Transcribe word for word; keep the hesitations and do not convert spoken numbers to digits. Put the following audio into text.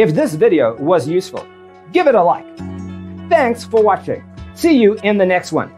If this video was useful, give it a like. Thanks for watching. See you in the next one.